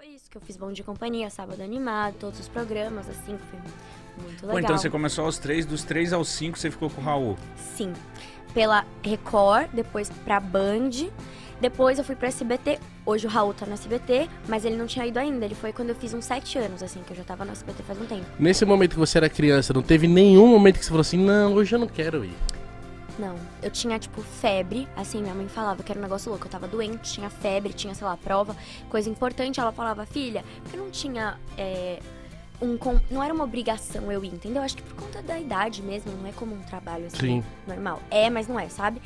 Foi isso que eu fiz, Bom Dia Companhia, Sábado Animado, todos os programas, assim, foi muito legal. Pô, então você começou aos 3, dos 3 aos 5 você ficou com o Raul? Sim, pela Record, depois pra Band, depois eu fui pra SBT, hoje o Raul tá no SBT, mas ele não tinha ido ainda, ele foi quando eu fiz uns 7 anos, assim, que eu já tava no SBT faz um tempo. Nesse momento que você era criança, não teve nenhum momento que você falou assim, não, hoje eu não quero ir? Não, eu tinha, tipo, febre, assim, minha mãe falava que era um negócio louco, eu tava doente, tinha febre, tinha, sei lá, prova, coisa importante, ela falava, filha, porque não tinha, não era uma obrigação eu ir, entendeu? Acho que por conta da idade mesmo, não é como um trabalho, assim, normal. É, mas não é, sabe?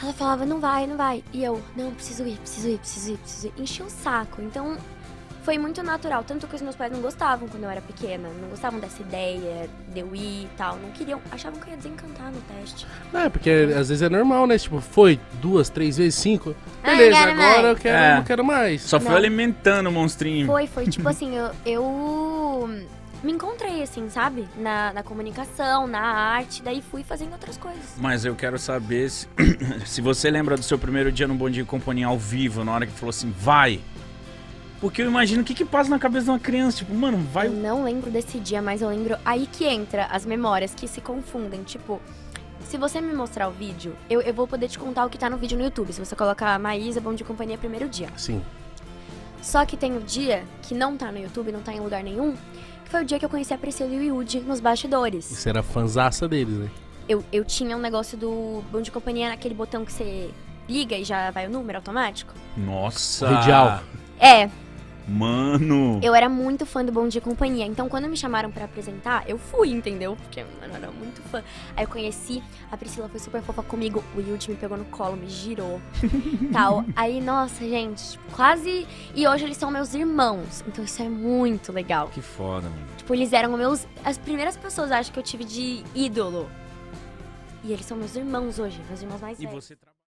Ela falava, não vai, não vai, e eu, não, preciso ir, preciso ir, preciso ir, preciso ir, enchi o saco, então... Foi muito natural, tanto que os meus pais não gostavam quando eu era pequena, não gostavam dessa ideia de eu ir e tal, não queriam, achavam que eu ia desencantar no teste. É, porque às vezes é normal, né? Tipo, foi 2, 3 vezes, 5, beleza, agora eu quero, não quero mais. Só foi alimentando o monstrinho. Foi tipo assim, eu me encontrei assim, sabe? Na comunicação, na arte, daí fui fazendo outras coisas. Mas eu quero saber se você lembra do seu primeiro dia no Bom Dia Companhia ao vivo, na hora que falou assim, vai! Porque eu imagino o que passa na cabeça de uma criança, tipo, mano, vai... Eu não lembro desse dia, mas eu lembro aí que entra as memórias que se confundem, tipo... Se você me mostrar o vídeo, eu vou poder te contar o que tá no vídeo no YouTube, se você colocar Maisa, Bom Dia Companhia, primeiro dia. Sim. Só que tem o dia que não tá no YouTube, não tá em lugar nenhum, que foi o dia que eu conheci a Priscila e o Yudi nos bastidores. Você era fanzaça deles, né? Eu tinha um negócio do Bom Dia Companhia, aquele botão que você liga e já vai o número automático. Nossa! Radial. É... Mano! Eu era muito fã do Bom Dia Companhia, então quando me chamaram pra apresentar, eu fui, entendeu? Porque, mano, eu era muito fã. Aí eu conheci, a Priscila foi super fofa comigo, o Yudi me pegou no colo, me girou, tal. Aí, nossa, gente, quase... E hoje eles são meus irmãos, então isso é muito legal. Que foda, mano. Tipo, eles eram meus... As primeiras pessoas, acho, que eu tive de ídolo. E eles são meus irmãos hoje, meus irmãos mais velhos. E você